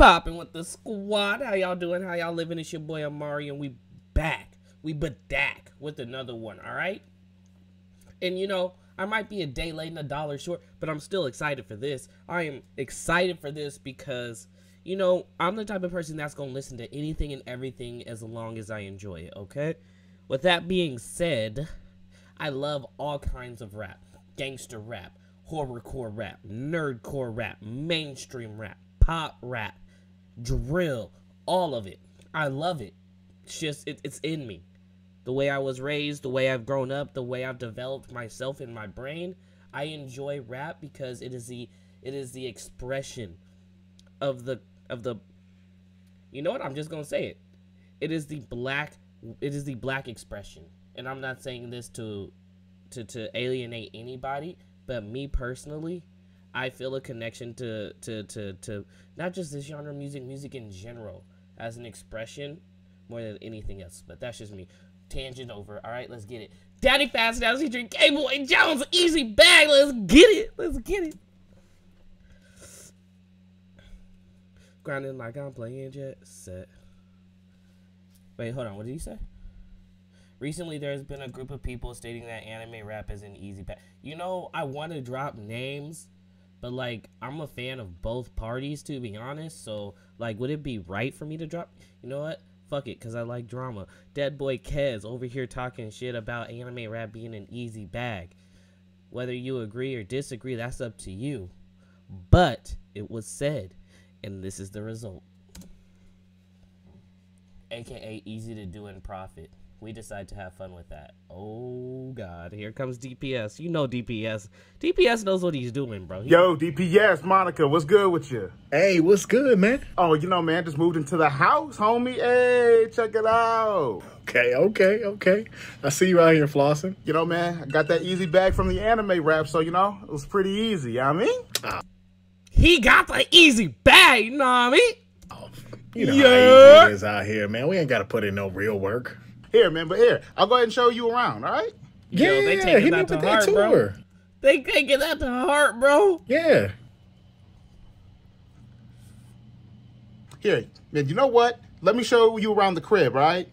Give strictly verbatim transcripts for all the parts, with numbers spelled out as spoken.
Popping with the squad. How y'all doing? How y'all living? It's your boy Amari, and we back. We bedack with another one, all right? And, you know, I might be a day late and a dollar short, but I'm still excited for this. I am excited for this because, you know, I'm the type of person that's going to listen to anything and everything as long as I enjoy it, okay? With that being said, I love all kinds of rap. Gangster rap, horrorcore rap, nerdcore rap, mainstream rap, pop rap, drill, all of it. I love it. It's just, it, it's in me. The way I was raised, the way I've grown up, the way I've developed myself in my brain, I enjoy rap because it is the it is the expression of the of the you know what? I'm just gonna say it. It is the black it is the black expression. And I'm not saying this to to, to alienate anybody, but me personally, I feel a connection to, to, to, to not just this genre of music, music in general, as an expression more than anything else. But that's just me. Tangent over. All right, let's get it. Daddy Fast Now featuring Gameboy Jones. Easy Bag. Let's get it. Let's get it. Grinding like I'm playing Jet Set. Wait, hold on. What did he say? Recently, there's been a group of people stating that anime rap is an easy bag. You know, I want to drop names, but, like, I'm a fan of both parties, to be honest. So, like, would it be right for me to drop? You know what? Fuck it, because I like drama. Deadboy Kez over here talking shit about anime rap being an easy bag. Whether you agree or disagree, that's up to you. But it was said, and this is the result. A K A easy to do and profit. We decide to have fun with that. Oh, God. Here comes D P S. You know D P S. D P S knows what he's doing, bro. He Yo, D P S, Monica, what's good with you? Hey, what's good, man? Oh, you know, man, just moved into the house, homie. Hey, check it out. Okay, okay, okay. I see you out here flossing. You know, man, I got that easy bag from the anime rap, so, you know, it was pretty easy, you know what I mean? Oh. He got the easy bag, you know what I mean? Oh, you know yeah. how easy it is out here, man. We ain't got to put in no real work. Here, man, but here, I'll go ahead and show you around, all right? Yeah, Yo, they take it out to heart, bro. They take it out to heart, bro. Yeah. Here, man, you know what? Let me show you around the crib, all right?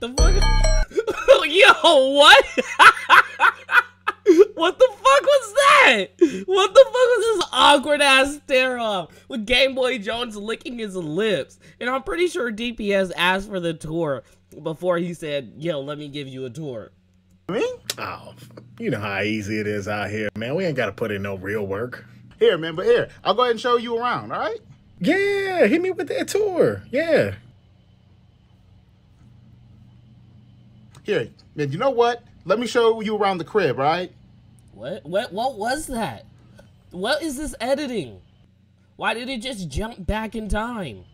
The fuck? Yo, what? What the fuck was that? What the fuck was this awkward ass stare off with Gameboy Jones licking his lips? And I'm pretty sure D P S asked for the tour before he said, yo, let me give you a tour. Oh, you know how easy it is out here, man. We ain't got to put in no real work. Here, man, but here, I'll go ahead and show you around, all right? Yeah, hit me with that tour. Yeah. Here, man, you know what? Let me show you around the crib, all right? What? What? What was that? What is this editing? Why did it just jump back in time?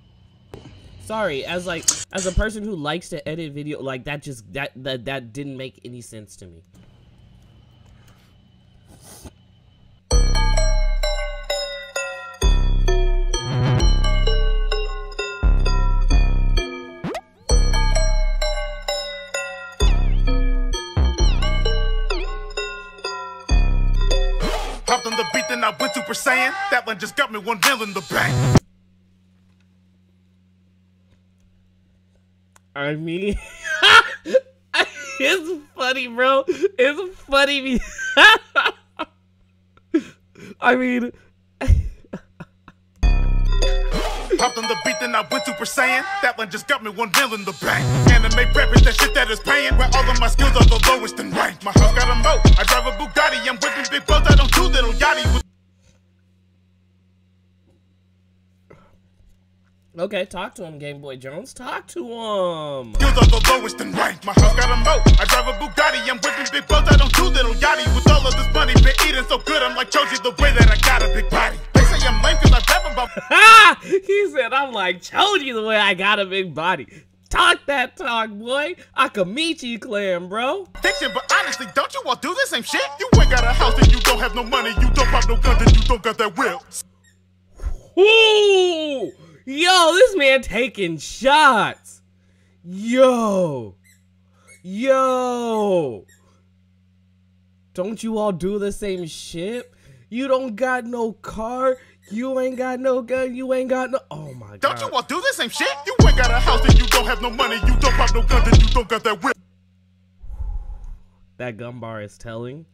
Sorry, as like as a person who likes to edit video, like that just that that that didn't make any sense to me. I went Super Saiyan. That one just got me one bill in the bank. I mean, it's funny, bro. It's funny. I mean, popped on the beat, then I went Super Saiyan. That one just got me one bill in the bank. Anime rap is that shit that is paying. Where all of my skills are the lowest in rank. My house got a moat. I drive a Bugatti. I'm whipping big boats. I don't do little yachty with. Okay, talk to him, Gameboy Jones. Talk to him. Skills are the lowest in rank. My house got a moat. I drive a Bugatti. I'm whipping big boats. I don't do little yachty. With all of this money, been eating so good. I'm like Choji the way that I got a big body. They say I'm lame because I rap about. Ha! He said, I'm like Choji the way I got a big body. Talk that talk, boy. I could meet you, Clan, bro. Fiction, but honestly, don't you all do the same shit? You ain't got a house and you don't have no money. You don't pop no gun and you don't got that will. Ooh! Yo, this man taking shots. Yo! Yo! Don't you all do the same shit? You don't got no car. You ain't got no gun. You ain't got no... Oh, my God. Don't you all do the same shit? You ain't got a house and you don't have no money. You don't have no gun and you don't got that whip. That gun bar is telling.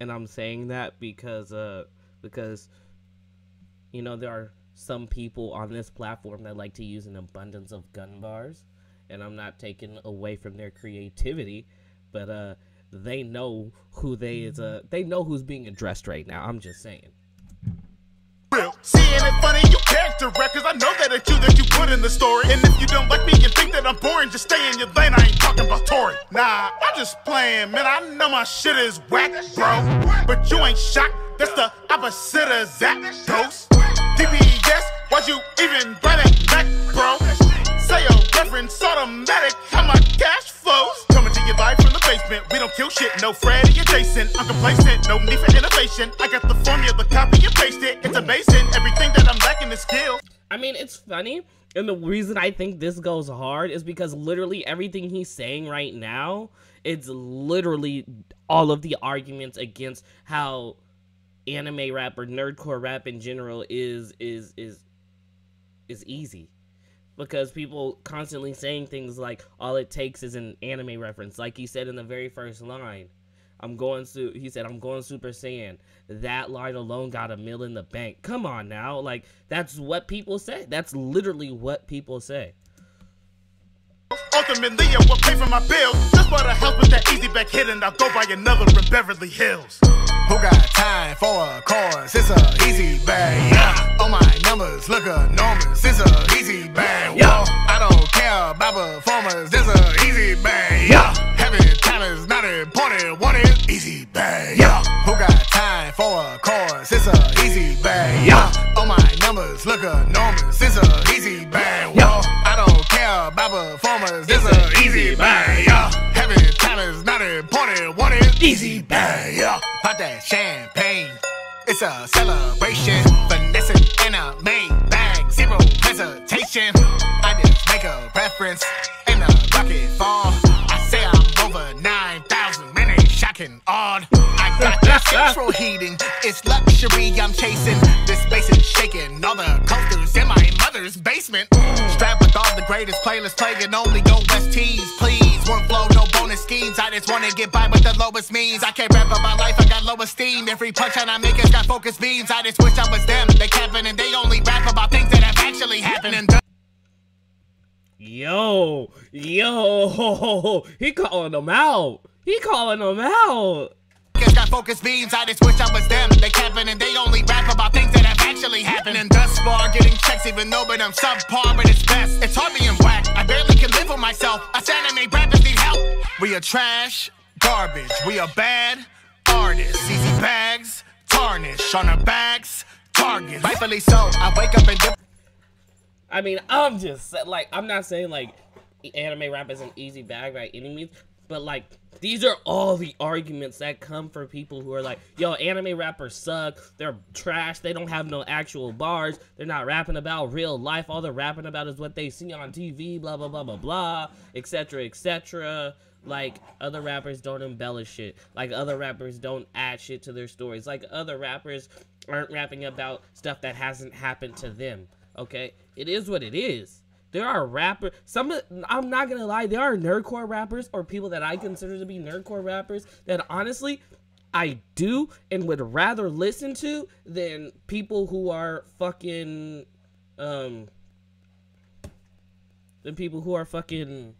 And I'm saying that because, uh, because, you know, there are some people on this platform that like to use an abundance of gun bars. And I'm not taking away from their creativity. But, uh, they know who they is, uh, they know who's being addressed right now. I'm just saying. Seeing it funny, you character records. I know that it's you that you put in the story. And if you don't like me and think that I'm boring, just stay in your lane. I ain't talking about Tory. Nah, I'm just playing, man. I know my shit is whack, bro. But you ain't shocked. That's the opposite of Zach Ghost. D P S, why'd you even buy that back, bro? Say a reference automatic, how my cash flows. Coming to your life from the basement. We don't kill shit, no Freddy or Jason. I'm complacent, no need for innovation. I got the formula, copy and paste it. It's amazing, everything that I'm lacking is skill. I mean, it's funny, and the reason I think this goes hard is because literally everything he's saying right now, it's literally all of the arguments against how anime rap or nerdcore rap in general is is is is easy. Because people constantly saying things like, all it takes is an anime reference. Like he said in the very first line, I'm going to, he said, I'm going Super Saiyan. That line alone got a mill in the bank. Come on now. Like, that's what people say. That's literally what people say. Ultimately, I will pay for my bills. Just for the help with that easy back hit, and I'll go buy another from Beverly Hills. Who got time for a course? It's a easy bag. Yeah. All my numbers look enormous. It's a easy bag. Yeah. I don't care about performers. It's a easy bag. Yeah. Having time is not important. What is easy bag? Yeah. Who got time for a course? It's a easy bag. Yeah. All my numbers look enormous. It's a easy bag. Yeah. I don't care about performers. It's a easy bag. Yeah. Having time is not important. What is easy bag? Yeah. Pop that champagne, it's a celebration. Vanessa in a main bag, zero hesitation. I just make a reference, and a rocket fall. I say I'm over nine thousand, man, ain't shocking odd. I got the central heating, it's luxury I'm chasing. This space is shaking, all the coasters in my mother's basement. Strapped with all the greatest playlists, playing only O S Ts, please. One flow, no bonus schemes. I just wanna get by with the lowest means. I can't rap about life, I got low esteem. Every punchline I make has got focused beams. I just wish I was them, they capping, and they only rap about things that have actually happened. Yo, yo, he calling them out. He calling them out. Got focused beams, I just wish I was them. They capping, and they only rap about things that have actually happened. And thus far, getting checks even though, but I'm subpar, but it's best. It's hard being whack, I barely can live with myself. I said I made rappers need help. We are trash, garbage, we are bad artists. Easy bags, tarnish on our backs, targets. Rightfully so, I wake up and dip. I mean, I'm just, like, I'm not saying, like, anime rap is an easy bag by any means. But, like, these are all the arguments that come from people who are like, yo, anime rappers suck, they're trash, they don't have no actual bars, they're not rapping about real life, all they're rapping about is what they see on T V, blah, blah, blah, blah, blah, et cetera, et cetera. Like, other rappers don't embellish shit. Like, other rappers don't add shit to their stories. Like, other rappers aren't rapping about stuff that hasn't happened to them, okay? It is what it is. There are rappers, some, I'm not gonna lie, there are nerdcore rappers or people that I consider to be nerdcore rappers that honestly I do and would rather listen to than people who are fucking, um, than people who are fucking,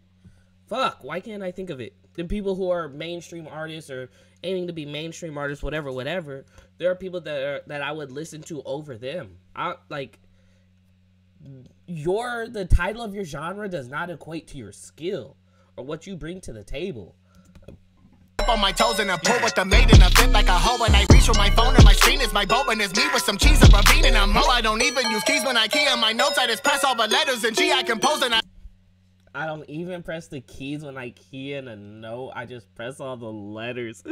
fuck, why can't I think of it? Than people who are mainstream artists or aiming to be mainstream artists, whatever, whatever. There are people that are, that I would listen to over them. I, like... Your the title of your genre does not equate to your skill or what you bring to the table. Up on my toes in a pool with the maid in a fit like a hoe, and I reach for my phone and my screen is my boat, and it's me with some cheese, a ravine, and a mo. I don't even use keys when I key on my notes. I just press all the letters and G I compose, and I I don't even press the keys when I key in a note. I just press all the letters.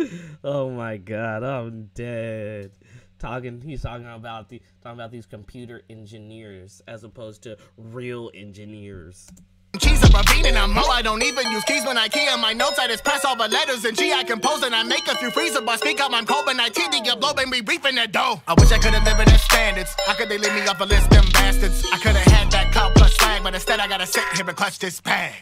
Oh my God, I'm dead. Talking, he's talking about the talking about these computer engineers as opposed to real engineers. Keys up a bean and I'm mo. I don't even use keys when I key on my notes. I just press all the letters and G I compose and I make a few freezer bars. Speak up, I'm cold when I tend to get blow, baby, reaping that dough. I wish I could've lived at standards. How could they leave me off a list, them bastards? I could've had that cop plus swag, but instead I gotta sit here and clutch this bag.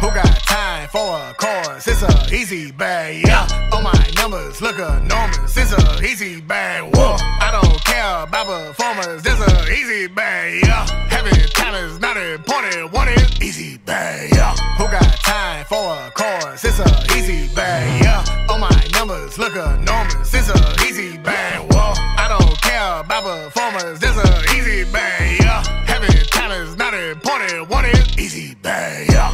Who got time for a chorus? It's a easy bag, yeah. All my numbers look enormous. It's a easy bag, whoa. I don't care about performers. This a easy bag, yeah. Having talent's not important. What is easy bag, yeah. Who got time for a chorus? It's a easy bag, yeah. All my numbers look enormous. It's a easy bag, whoa. I don't care about performers. This a easy bag, yeah. Having talent's not important. What is easy bag, yeah.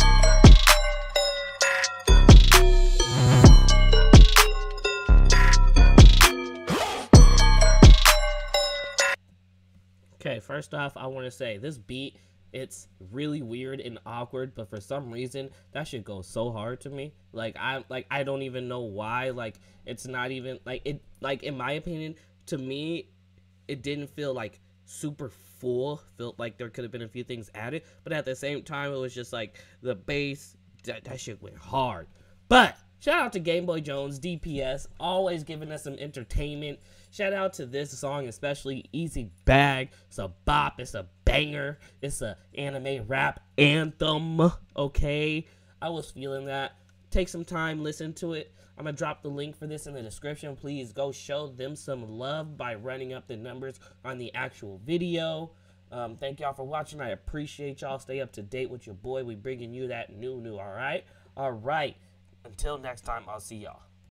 Okay, first off, I want to say this beat, it's really weird and awkward, but for some reason, that shit goes so hard to me. Like, I like I don't even know why. Like, it's not even, like, it. Like, in my opinion, to me, it didn't feel, like, super full. Felt like there could have been a few things added, but at the same time, it was just, like, the bass, that, that shit went hard. But shout out to GameboyJones, D P S, always giving us some entertainment. Shout out to this song, especially Easy Bag. It's a bop, it's a banger, it's an anime rap anthem, okay? I was feeling that. Take some time, listen to it. I'm gonna drop the link for this in the description. Please go show them some love by running up the numbers on the actual video. Um, thank y'all for watching. I appreciate y'all. Stay up to date with your boy. We bringing you that new, new, all right? All right. Until next time, I'll see y'all.